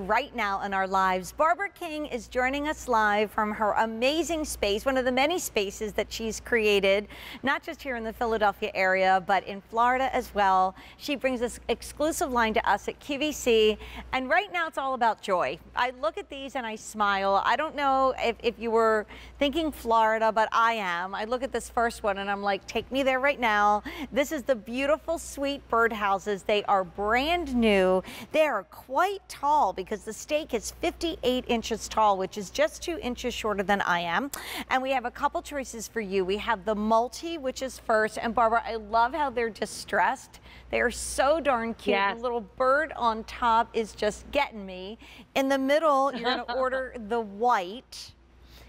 Right now in our lives, Barbara King is joining us live from her amazing space, one of the many spaces that she's created, not just here in the Philadelphia area, but in Florida as well. She brings this exclusive line to us at QVC, and right now it's all about joy. I look at these and I smile. I don't know if you were thinking Florida, but I am. I look at this first one and I'm like, take me there right now. This is the beautiful, sweet birdhouses. They are brand new. They are quite tall because the stake is 58 inches tall, which is just 2 inches shorter than I am. And we have a couple choices for you. We have the multi, which is first. And Barbara, I love how they're distressed. They are so darn cute. Yes. The little bird on top is just getting me. In the middle, you're going to order the white,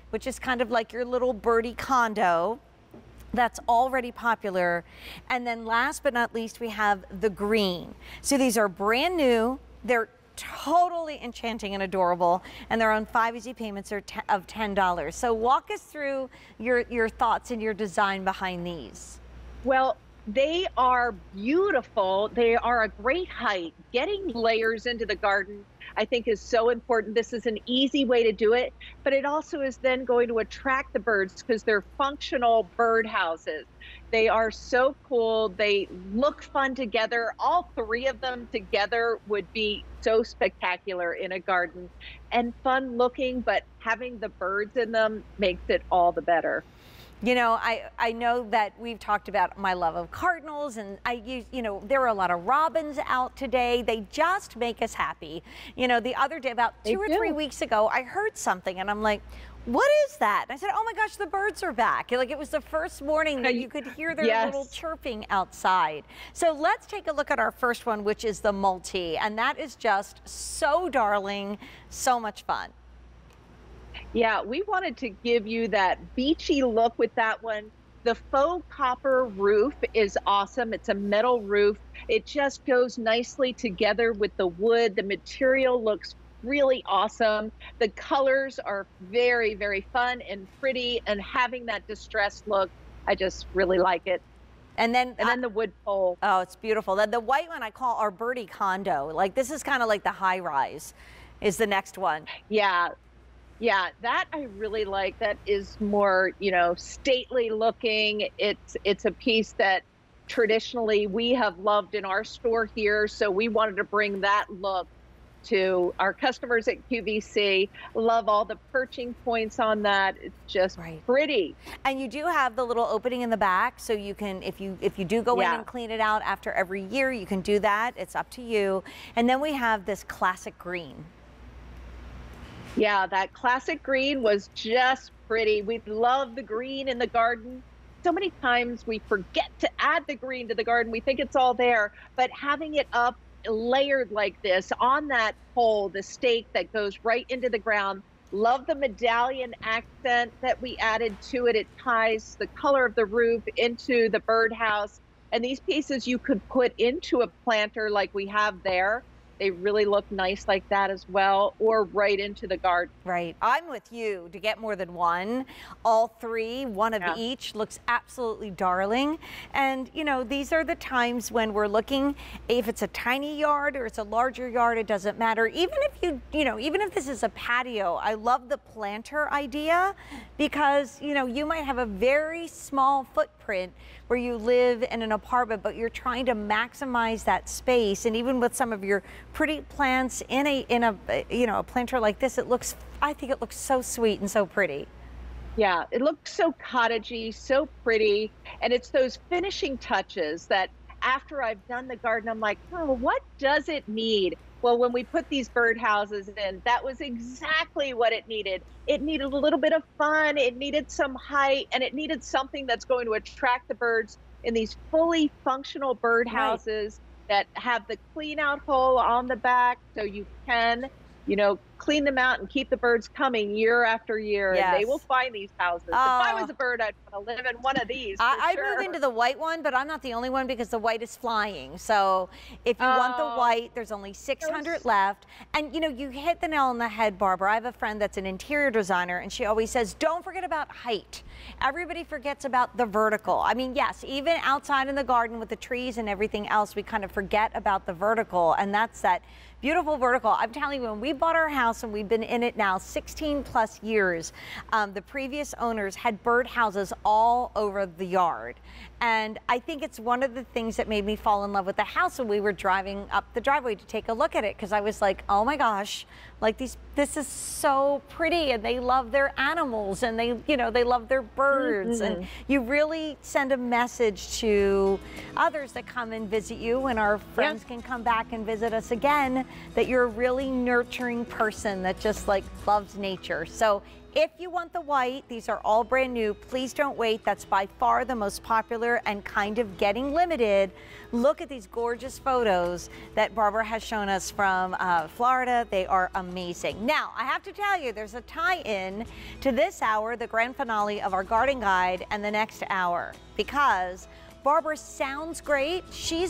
which is kind of like your little birdie condo. That's already popular. And then last but not least, we have the green. So these are brand new. They're totally enchanting and adorable, and they're on 5 easy payments of $10. So walk us through your thoughts and your design behind these. Well, they are beautiful. They are a great height. Getting layers into the garden, I think, is so important. This is an easy way to do it, but it also is then going to attract the birds because they're functional birdhouses. They are so cool. They look fun together. All three of them together would be so spectacular in a garden and fun looking, but having the birds in them makes it all the better. You know, I know that we've talked about my love of cardinals, and you know, there are a lot of robins out today. They just make us happy. You know, the other day, about two or three weeks ago, I heard something and I'm like, what is that? And I said, oh my gosh, the birds are back. Like, it was the first morning that you could hear their little chirping outside. So let's take a look at our first one, which is the multi, and that is just so darling, so much fun. Yeah, we wanted to give you that beachy look with that one. The faux copper roof is awesome. It's a metal roof. It just goes nicely together with the wood. The material looks really awesome. The colors are very, very fun and pretty, and having that distressed look, I just really like it. And then the wood pole. Oh, it's beautiful. Then the white one I call our birdie condo. Like, this is kind of like the high rise is the next one. Yeah. Yeah, that I really like. That is more, you know, stately looking. It's a piece that traditionally we have loved in our store here, so we wanted to bring that look to our customers at QVC. Love all the perching points on that. It's just pretty. And you do have the little opening in the back, so you can, if you do go in and clean it out after every year, you can do that. It's up to you. And then we have this classic green. Yeah, that classic green was just pretty. We love the green in the garden. So many times we forget to add the green to the garden. We think it's all there, but having it up layered like this on that pole, the stake that goes right into the ground. Love the medallion accent that we added to it. It ties the color of the roof into the birdhouse. And these pieces you could put into a planter like we have there. They really look nice like that as well, or right into the garden. Right. I'm with you to get more than one. All three, one of each, looks absolutely darling. And, you know, these are the times when we're looking, if it's a tiny yard or it's a larger yard, it doesn't matter. Even if even if this is a patio, I love the planter idea because, you know, you might have a very small footprint where you live in an apartment, but you're trying to maximize that space. And even with some of your pretty plants in a planter like this, it looks, I think it looks so sweet and so pretty. Yeah, it looks so cottagey, so pretty. And it's those finishing touches that after I've done the garden, I'm like, oh, what does it need? Well, when we put these birdhouses in, that was exactly what it needed. It needed a little bit of fun, it needed some height, and it needed something that's going to attract the birds in these fully functional birdhouses that have the clean out hole on the back so you can, you know, clean them out and keep the birds coming year after year, and they will find these houses. Oh. If I was a bird, I'd want to live in one of these. I move into the white one, but I'm not the only one because the white is flying. So if you want the white, there's only 600 left. And you know, you hit the nail on the head, Barbara. I have a friend that's an interior designer, and she always says, don't forget about height. Everybody forgets about the vertical. I mean, yes, even outside in the garden with the trees and everything else, we kind of forget about the vertical, and that's that beautiful vertical. I'm telling you, when we bought our house, and we've been in it now 16 plus years, the previous owners had birdhouses all over the yard. And I think it's one of the things that made me fall in love with the house when we were driving up the driveway to take a look at it, because I was like, oh my gosh, like this is so pretty, and they love their animals, and they, you know, they love their birds. Mm-hmm. And you really send a message to others that come and visit you, and our friends can come back and visit us again, that you're a really nurturing person that just like loves nature. So if you want the white, these are all brand new. Please don't wait. That's by far the most popular and kind of getting limited. Look at these gorgeous photos that Barbara has shown us from Florida. They are amazing. Now, I have to tell you, there's a tie-in to this hour, the grand finale of our garden guide, and the next hour, because Barbara sounds great. She's